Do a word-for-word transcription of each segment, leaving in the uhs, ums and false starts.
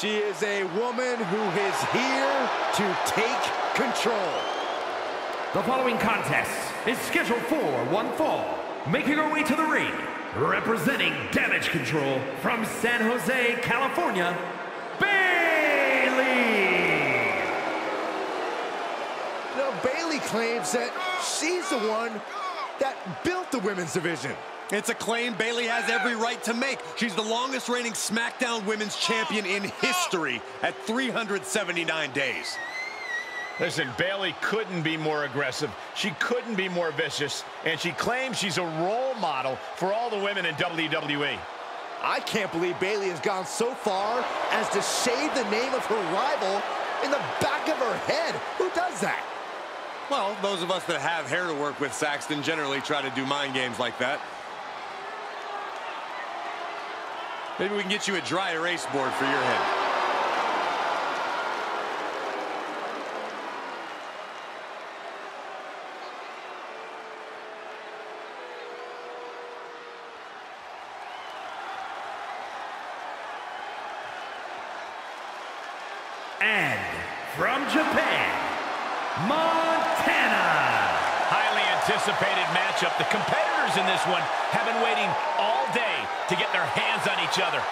She is a woman who is here to take control. The following contest is scheduled for one fall. Making her way to the ring, representing Damage Control from San Jose, California, Bayley. Now, Bayley claims that she's the one that built the women's division. It's a claim Bayley has every right to make. She's the longest reigning SmackDown Women's Champion in history at three hundred seventy-nine days. Listen, Bayley couldn't be more aggressive. She couldn't be more vicious. And she claims she's a role model for all the women in W W E. I can't believe Bayley has gone so far as to shave the name of her rival in the back of her head. Who does that? Well, those of us that have hair to work with, Saxton, generally try to do mind games like that. Maybe we can get you a dry erase board for your head. And from Japan, Montana. Highly anticipated matchup. The competitors in this one have been waiting all day to get their hands on each other.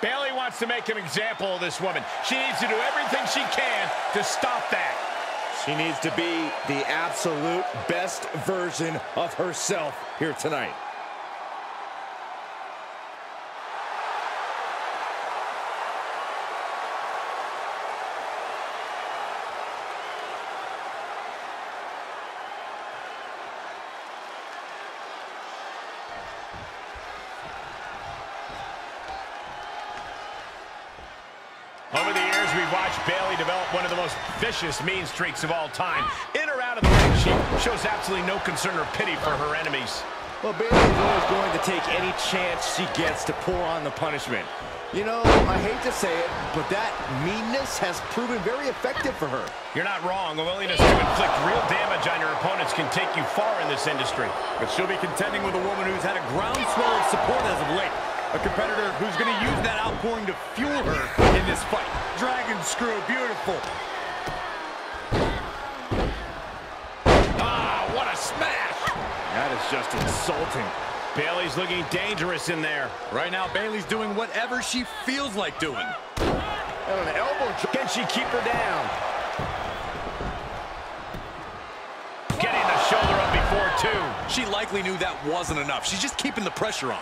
Bayley wants to make an example of this woman. She needs to do everything she can to stop that. She needs to be the absolute best version of herself here tonight. Over the years, we've watched Bayley develop one of the most vicious mean streaks of all time. In or out of the ring, she shows absolutely no concern or pity for her enemies. Well, Bayley is always going to take any chance she gets to pour on the punishment. You know, I hate to say it, but that meanness has proven very effective for her. You're not wrong. A willingness to inflict real damage on your opponents can take you far in this industry. But she'll be contending with a woman who's had a groundswell of support as of late. A competitor who's going to use that outpouring to fuel her in this fight. Dragon Screw, beautiful. Ah, what a smash! That is just insulting. Bayley's looking dangerous in there. Right now, Bayley's doing whatever she feels like doing. And an elbow. Can she keep her down? Getting the shoulder up before two. She likely knew that wasn't enough. She's just keeping the pressure on.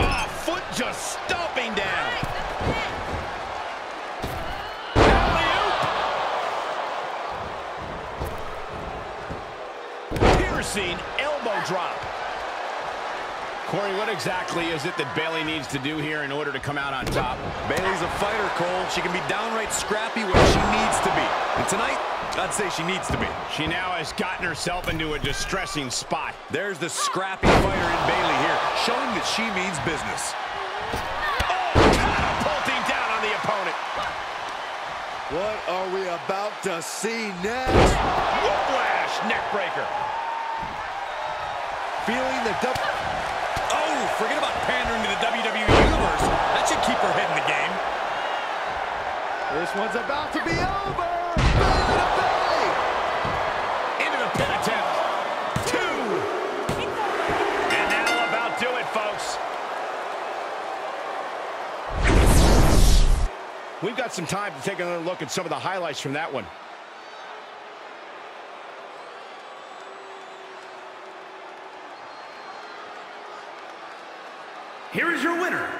Ah, foot just stomping down. Alley-oop. Piercing elbow drop. Corey, what exactly is it that Bayley needs to do here in order to come out on top? Bayley's a fighter, Cole. She can be downright scrappy when she needs to be. And tonight, I'd say she needs to be. She now has gotten herself into a distressing spot. There's the scrappy fighter in Bayley here, showing that she means business. Oh, catapulting down on the opponent. What are we about to see next? Whiplash neckbreaker. Feeling the double. Oh, forget about pandering to the W W E Universe. That should keep her head in the game. This one's about to be over. We've got some time to take another look at some of the highlights from that one. Here is your winner,